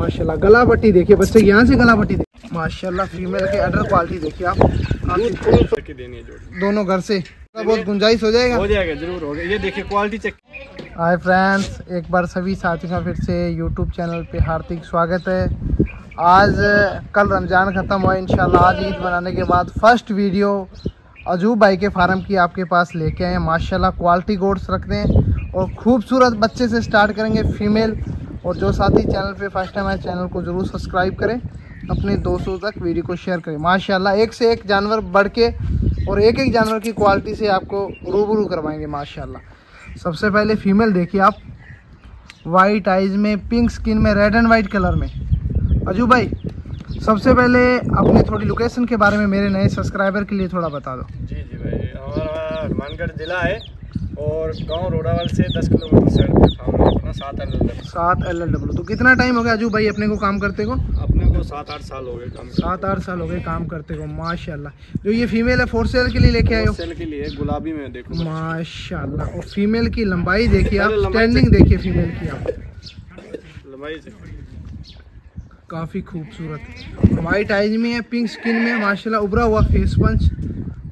माशाल्लाह। गला पट्टी देखिए बच्चे, यहाँ से गला पट्टी देखिए माशाल्लाह। फीमेल के अडर क्वालिटी देखिए आप, दोनों घर से बहुत गुंजाइश हो जाएगा, हो जाएगा जरूर होगा। ये देखिए क्वालिटी चेक। हाय फ्रेंड्स, एक बार सभी साथियों का फिर से यूट्यूब चैनल पे हार्दिक स्वागत है। आज कल रमज़ान ख़त्म हुआ इंशाल्लाह, आज ईद मनाने के बाद फर्स्ट वीडियो अजूब भाई के फार्म की आपके पास लेके आए हैं। माशाल्लाह क्वालिटी गोट्स रखते हैं और ख़ूबसूरत बच्चे से स्टार्ट करेंगे फीमेल। और जो साथी चैनल पे फर्स्ट टाइम है, चैनल को ज़रूर सब्सक्राइब करें, अपने दोस्तों तक वीडियो को शेयर करें। माशाल्लाह एक से एक जानवर बढ़ के और एक एक जानवर की क्वालिटी से आपको रूबरू करवाएंगे माशाल्लाह। सबसे पहले फ़ीमेल देखिए आप, वाइट आइज़ में, पिंक स्किन में, रेड एंड वाइट कलर में। अजू भाई सबसे पहले अपने थोड़ी लोकेशन के बारे में मेरे नए सब्सक्राइबर के लिए थोड़ा बता दो। जी जी भाई, हमारा हनुमानगढ़ ज़िला है और गांव रोडावल से 10 किलोमीटर, 7 LLW। तो कितना टाइम हो गया अजू भाई अपने को काम करते को? अपने को 7-8 साल हो गए काम करते, 7-8 साल हो गए काम करते को माशाल्लाह। जो ये फीमेल है फोर सेल के लिए लेके आए हो? सेल के लिए गुलाबी में देखो माशाल्लाह। और फीमेल की लंबाई देखिए आप, स्टैंडिंग देखिए फीमेल की आप, लंबाई काफ़ी खूबसूरत, वाइट आइज में है, पिंक स्किन में माशाल्लाह, उभरा हुआ फेस पंच।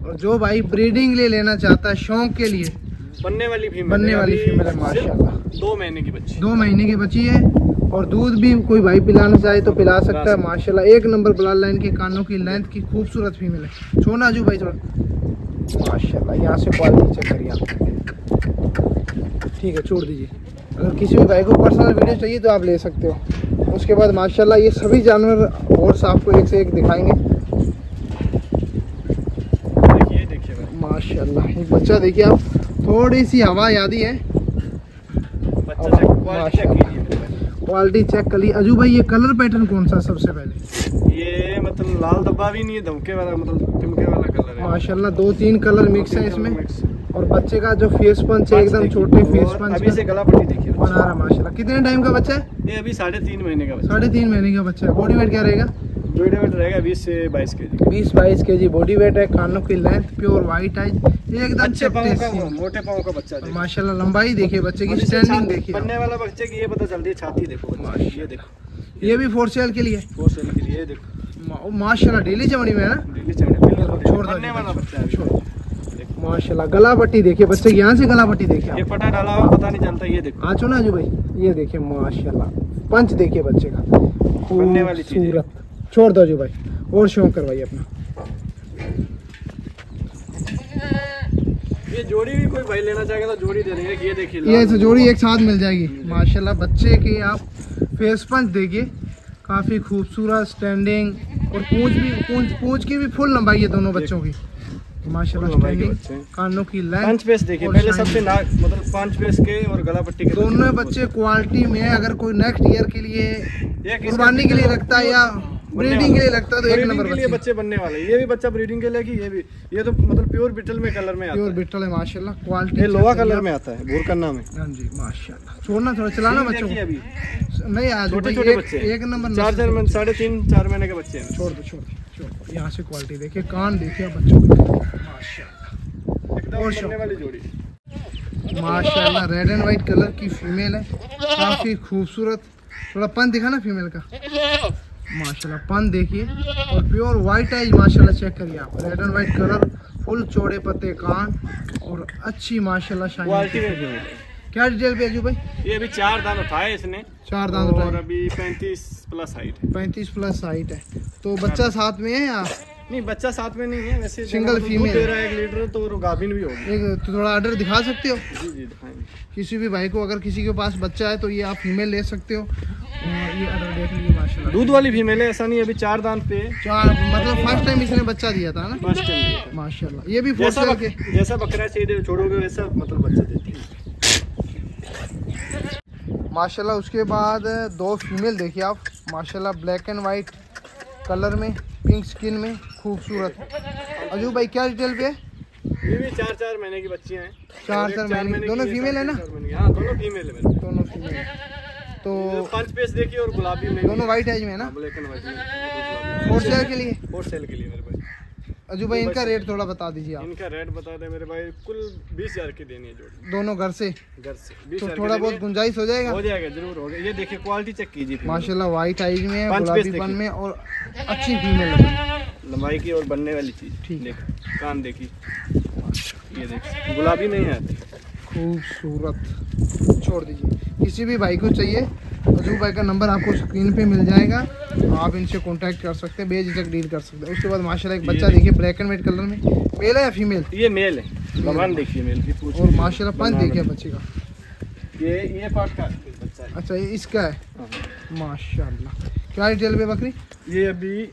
और जो भाई ब्रीडिंग लिए लेना चाहता है, शौक के लिए बनने वाली फीमेल है माशाल्लाह। 2 महीने की बच्ची है और दूध भी कोई भाई पिलाना चाहे तो पिला सकता है माशाल्लाह। एक नंबर ब्लड लाइन के, कानों की लेंथ की खूबसूरत फीमेल है। छोड़ना अजू भाई थोड़ा माशाल्लाह, यहाँ से क्वालिटी चेक करिए आप। ठीक है छोड़ दीजिए। अगर किसी भी भाई को पर्सनल वीडियो चाहिए तो आप ले सकते हो। उसके बाद माशाल्लाह ये सभी जानवर और साफ को एक से एक दिखाएंगे माशाल्लाह। ये बच्चा देखिए आप, थोड़ी सी हवा यादी है, क्वालिटी चेक कर ली। अजू भाई ये कलर पैटर्न कौन सा? सबसे पहले ये मतलब लाल धब्बा भी नहीं है, धमके वाला मतलब तिमके वाला कलर है माशाल्लाह। 2-3 कलर मिक्स है इसमें। और बच्चे का जो फेस पंच है एकदम छोटे फेस पंच, अभी से गला पट्टी देखिए बना रहा माशाल्लाह। कितने टाइम का बच्चा है ये? अभी 3.5 महीने का बच्चा है। बॉडी वेट क्या रहेगा? बॉडी वेट रहेगा 20 से 22 केजी। 20-22 केजी बॉडी वेट है। कानों की लेंथ प्योर वाइट आइज, एकदम अच्छे पाँव का, मोटे पाँव का बच्चा है माशाल्लाह। लंबाई देखिए बच्चे की, स्टैंडिंग देखिए, बनने वाला बच्चे की ये पता चलती है। छाती देखो माशाल्लाह, ये देखो, ये भी फोर सेल के लिए देखो माशाल्लाह। डेली चमड़ी में है ना, डेली चमड़ी, छोड़ देने वाला बच्चा है माशाल्लाह। गला पट्टी देखिए बच्चे की, यहाँ से गला पट्टी देखिए, ये पटा डाला हुआ पता नहीं चलता। ये देखो आँचो ना अजू भाई, ये देखिए माशाल्लाह। पंच देखिए बच्चे का, बनने वाली सूरत। छोड़ दो जो भाई और शौक करवाइए अपना। ये जोड़ी भी कोई भाई लेना चाहेगा तो जोड़ी दे देंगे। ये देखिए ये तो जोड़ी एक साथ मिल जाएगी माशाल्लाह। बच्चे के आप फेस पंच देखिए, काफ़ी खूबसूरत स्टैंडिंग। और पूंछ की भी फुल लंबाई है दोनों बच्चों की माशाल्लाह। कानों की लेंथ देखिए पहले सबसे, नाक मतलब पांच फेस के और गला पट्टी के दोनों बच्चे क्वालिटी में। अगर कोई नेक्स्ट ईयर के लिए कुर्बानी के लिए रखता है या ब्रीडिंग के लिए लगता है तो एक नंबर बच्चे बनने वाले। ये भी बच्चा ब्रीडिंग के लिए कि ये भी, ये तो मतलब प्योर बीटल में कलर में आता है, प्योर बीटल है माशाल्लाह। क्वालिटी ये लोहा कलर में आता है, भूरकन्ना में। हां जी माशाल्लाह। छोड़ना थोड़ा, चलाना बच्चों को अभी नहीं, आज छोटे बच्चे एक नंबर। 3.5-4 महीने के बच्चे हैं। छोड़ दो। यहां से क्वालिटी देखिए, कान देखिए बच्चों माशाल्लाह, एकदम बनने वाली जोड़ी माशाल्लाह। रेड एंड व्हाइट कलर की फीमेल है, काफी खूबसूरत। थोड़ा पन दिखाना फीमेल का माशाल्लाह, पन देखिए। और प्योर वाइट आइज माशाल्लाह, चेक करिए आप, red and white colour, full चौड़े पत्ते कान और अच्छी माशाल्लाह शाइन। क्या डिटेल पे अजू भाई? ये अभी 4 दांत उठाए इसने, 4 दांत उठाए और अभी 35+ हाइट है। 35+ हाइट है। तो बच्चा साथ में है या नहीं? बच्चा साथ में नहीं है वैसे, सिंगल फीमेल है। 1 लीटर तो गाभिन भी होगी। एक थोड़ा ऑर्डर दिखा सकते हो? जी जी दिखाएंगे। किसी भी भाई को अगर किसी के पास बच्चा है तो ये आप फीमेल ले सकते हो। ये ऑर्डर देख लीजिए माशाल्लाह, दूध वाली फीमेल है। ऐसा नहीं अभी 4 दांत पे, 4 मतलब फर्स्ट टाइम इसने बच्चा दिया था ना, फर्स्ट टाइम माशाल्लाह। ये भी फोर्थ साल के, जैसा बकरा चाहिए छोड़ोगे वैसा मतलब बच्चा देती है माशाल्लाह। उसके बाद 2 फीमेल देखिए आप माशाल्लाह, ब्लैक एंड वाइट कलर में, पिंक स्किन में, खूबसूरत। अजू भाई क्या डिटेल पे? ये भी 4-4 महीने की बच्चियां हैं। 4-4 महीने दोनों फीमेल है ना? हाँ दोनों फीमेल है, दोनों फीमेल। तो पंच पेस देखिए और गुलाबी में, दोनों वाइट आइज में है ना, ब्लैक एंड वाइट। 4 सेल के लिए मेरे भाई अजू भाई इनका रेट थोड़ा बता दीजिए आप। इनका रेट बता दें मेरे भाई, कुल 20,000 की देनी है जोड़ी दोनों घर से। तो थोड़ा बहुत गुंजाइश हो जाएगा? हो जाएगा, जरूर होगा। ये देखिए क्वालिटी चेक कीजिए माशाल्लाह, व्हाइट आईज में, गुलाबीपन में और अच्छी फीमेल लंबाई की और बनने वाली चीज। ठीक है, कान देखिए, ये देखिए गुलाबी नहीं आती, खूबसूरत। छोड़ दीजिए, किसी भी भाई को चाहिए अजू भाई का नंबर आपको स्क्रीन पे मिल जाएगा, आप इनसे कांटेक्ट कर सकते हैं, बेझिझक डील कर सकते हैं। उसके बाद माशाल्लाह एक बच्चा देखिए ब्लैक एंड व्हाइट कलर में, मेल है या फीमेल? ये मेल है, लबान देखिए मेल की पूंछ और माशाल्लाह पंख देखिए बच्चे का। ये पार्ट का बच्चा है। अच्छा, ये इसका है माशाल्लाह। क्या डिटेल पे बकरी? ये अभी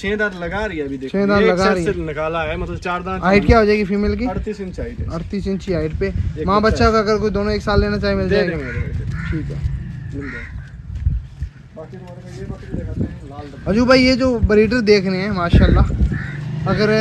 6 दांत लगा रही है, अभी देखो 6 दांत लगा रही है, निकाला है मतलब 4 दांत। हाइट क्या हो जाएगी फीमेल की? 38 इंच हाइट है, 38 इंच की हाइट पे मां बच्चा का अगर कोई दोनों एक साथ लेना चाहे मिल जाएगा। ठीक है, मिल जाएगा। बाकी हमारे ये बकरी दिखाते हैं लाल डब्बा। अजू भाई ये जो ब्रीडर देख रहे हैं माशाल्लाह, अगर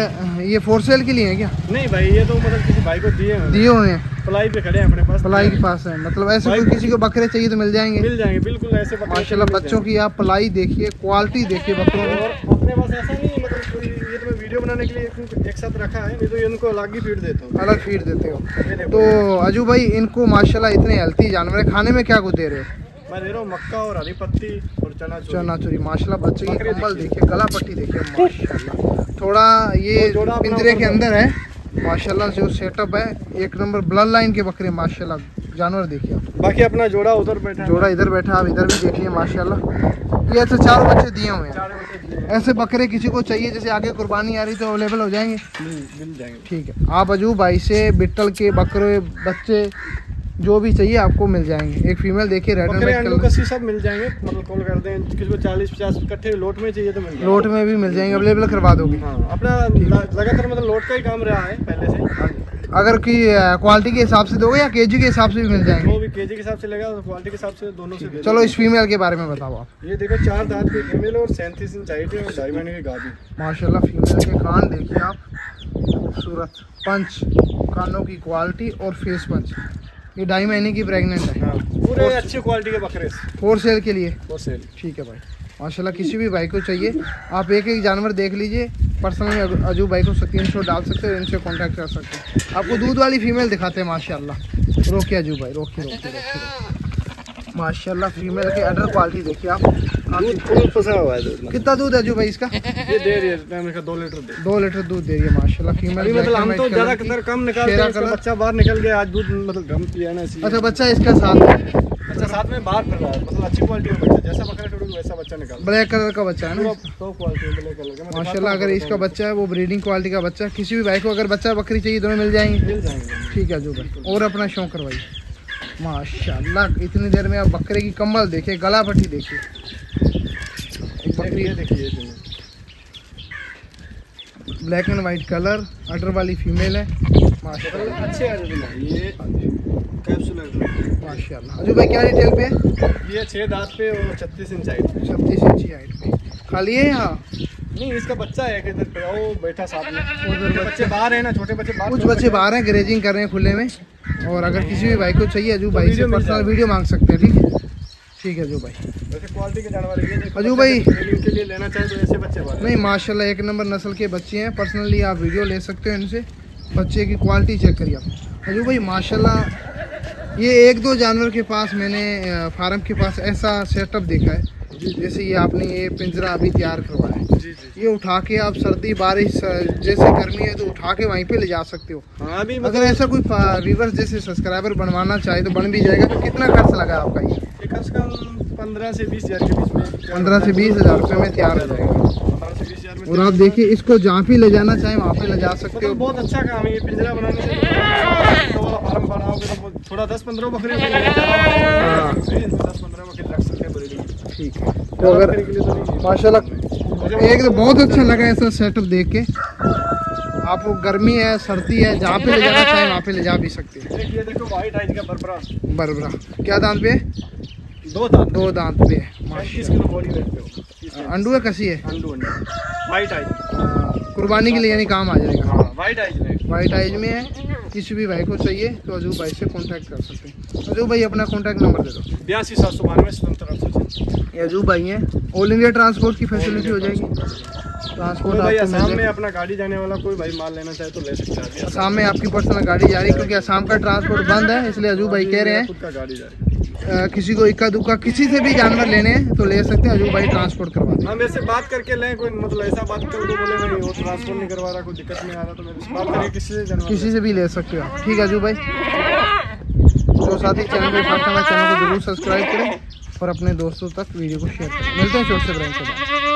ये फॉर सेल के लिए है क्या? नहीं भाई, ये तो मतलब किसी भाई को दिए हुए हैं, पलाई पे खड़े हैं अपने पास, पलाई के पास है। मतलब ऐसे कोई किसी को बकरे चाहिए तो मिल जाएंगे बिल्कुल ऐसे माशाल्लाह। बच्चों की आप पलाई देखिए, क्वालिटी देखिए बकरों की। और अपने पास ऐसा नहीं है मतलब ये तो मैं वीडियो बनाने के लिए एक साथ रखा है, नहीं तो ये उनको अलग ही फीड देता हूँ। अलग फीड देते हो। तो अजू भाई इनको माशाल्लाह इतने हेल्थी जानवर है, खाने में क्या कुछ दे रहे हो? मैं दे रहा हूँ मक्का और हरी पत्ती और चना चूरी माशाल्लाह। बच्चे की कम्बल देखिए, गला पट्टी देखिए माशाल्लाह। थोड़ा ये पिंजरे के अंदर है माशाल्लाह, जो सेटअप है एक नंबर, ब्लड लाइन के बकरे माशाल्लाह। जानवर देखिए आप, बाकी अपना जोड़ा उधर बैठा, जोड़ा इधर बैठा, आप इधर भी देखिए माशाल्लाह। ये अच्छा 4 बच्चे दिए हुए हैं। ऐसे बकरे किसी को चाहिए जैसे आगे कुर्बानी आ रही तो अवेलेबल हो जाएंगे, मिल जाएंगे। ठीक है, आप अजू भाई से बीटल के बकरे बच्चे जो भी चाहिए आपको मिल जाएंगे। एक फीमेल देखिए रेड एंड सब मिल जाएंगे, मतलब कॉल कर दें किसी को 40-50 इकट्ठे लोट में चाहिए तो मिल जाएंगे, लोट में भी मिल जाएंगे, अवेलेबल करवा दोगे। हाँ, अपना लगातार मतलब लोट का ही काम रहा है पहले से। अगर की क्वालिटी के हिसाब से दोगे या केजी के हिसाब से भी मिल जाएंगे? वो भी केजी के हिसाब से लगा, क्वालिटी के हिसाब से दोनों से। चलो इस फीमेल के बारे में बताओ आप। ये देखो 4 दांत की फीमेल और 37 इंच हाइट है और 2.5 महीने की गाभी माशाल्लाह। फीमेल के कान देखिए आप, खूबसूरत पंच, कानों की क्वालिटी और फेस पंच। ये 2.5 महीने की प्रेग्नेंट है। हाँ, पूरे अच्छी क्वालिटी के बकरे फोर सेल के लिए। फोर सेल, ठीक है भाई माशाल्लाह। किसी भी भाई को चाहिए आप एक जानवर देख लीजिए, पर्सनली अजू भाई को स्क्रीनशॉट डाल सकते हो, इनसे कांटेक्ट कर सकते हैं। आपको दूध वाली फीमेल दिखाते हैं माशाल्लाह। रोकिए अजू भाई, रोकिए माशाल्लाह। फीमेल के अडर क्वालिटी देखिए आप, दूध फसा हुआ है। कितना दूध है अजू भाई इसका? ये दे रही है 2 लीटर दूध दे रही है माशाल्लाह फीमेल। मतलब हम तो ज्यादातर कम निकालते हैं, बच्चा बाहर निकल गया आज, दूध मतलब कम पिया ना इसी। अच्छा, बच्चा इसका साथ में बाहर फिर रहा है, मतलब अच्छी क्वालिटी का बच्चा, जैसा बकरा टूटू वैसा बच्चा निकाल। ब्लैक कलर का बच्चा है ना, तो क्वालिटी ब्लैक कलर का माशाल्लाह। अगर इसका बच्चा है वो ब्रीडिंग क्वालिटी का बच्चा। किसी भी भाई को अगर बच्चा बकरी चाहिए दोनों मिल जाएंगे। ठीक है अजू भाई, और अपना शौक करवाइए माशाल्लाह। इतनी देर में आप बकरे की कम्बल देखिए, गला पट्टी देखिए, बकरी देखिए, black and white colour, udder वाली फीमेल है माशाल्लाह। अच्छे ये कैप्सूल माशाल्लाह। अजू भाई क्या डिटेल पे है? ये 6 दांत पे और 36 इंच हाइट, 36 इंच हाइट पे। खाली है यहाँ? नहीं, इसका बच्चा है कि इधर पे वो बैठा साथ में। बच्चे बाहर है ना, छोटे बच्चे बाहर, कुछ बच्चे बाहर हैं, ग्रेजिंग कर रहे हैं खुले में। और अगर किसी भी भाई को चाहिए अजू भाई से पर्सनल वीडियो मांग सकते हैं। ठीक है अजू भाई, वैसे क्वालिटी के जानवर है ये। अजू भाई इनके लिए लेना चाहे तो ऐसे बच्चे नहीं माशाल्लाह, एक नंबर नस्ल के बच्चे हैं। पर्सनली आप वीडियो ले सकते हो इनसे, बच्चे की क्वालिटी चेक करिए आप अजू भाई माशाल्लाह। ये 1-2 जानवर के पास मैंने फार्म के पास ऐसा सेटअप देखा है, जैसे ये आपने ये पिंजरा अभी तैयार करवाया है। जी। ये उठा के आप सर्दी बारिश जैसे गर्मी है तो उठा के वहीं पे ले जा सकते हो। हाँ, अभी मतलब अगर ऐसा कोई व्यूअर्स जैसे सब्सक्राइबर बनवाना चाहे तो बन भी जाएगा। तो कितना खर्च लगा आपका? ये खर्च का 15 से 20 हज़ार के बीच में, 15 से 20 हज़ार रुपये में तैयार हो जाएगा। और आप देखिए इसको जहाँ भी ले जाना चाहे वहाँ पे ले जा सकते हो। बहुत अच्छा काम है ये पिंजरा बनाने से, थोड़ा 10-15 बकरे। ठीक है, तो अगर माशाल्लाह एक तो बहुत अच्छा लगा ऐसा सेटअप देख के। आप वो गर्मी है सर्दी है जहाँ पे ले जाना चाहे वहाँ पे ले जा भी सकते हैं। ये देखो व्हाइट आइज का बरबरा। क्या दांत पे? 2 दांत पे है माशाल्लाह। अंडू है कसी है? व्हाइट आइज कुर्बानी के लिए यानी काम आ जाएगा। व्हाइट आइज में है। किसी भी भाई को चाहिए तो अजू भाई से कांटेक्ट कर सकते हैं। अजू भाई अपना कांटेक्ट नंबर दे दो। 82 792। अजू भाई हैं, ऑल इंडिया ट्रांसपोर्ट की फैसिलिटी हो जाएगी। ट्रांसपोर्ट भाई असम में अपना गाड़ी जाने वाला कोई भाई माल लेना चाहे तो ले सकता है। असम में आपकी पर्सनल गाड़ी जा रही है क्योंकि असम का ट्रांसपोर्ट बंद है, इसलिए अजू भाई कह रहे हैं खुद का गाड़ी जा रही है। किसी को इक्का दुक्का किसी से भी जानवर लेने तो ले सकते हैं, अजू भाई ट्रांसपोर्ट करवा दें। हम ऐसे बात करके लें, कोई मतलब ऐसा बात कर दो बोले नहीं वो ट्रांसपोर्ट नहीं करवा रहा, कोई दिक्कत नहीं आ रहा, तो मेरे से बात करके किसी से भी ले सकते हो आप। ठीक है अजू भाई, तो साथ ही चैनल को जरूर सब्सक्राइब करें और अपने दोस्तों तक वीडियो को शेयर करें। मिलते हैं छोटे से।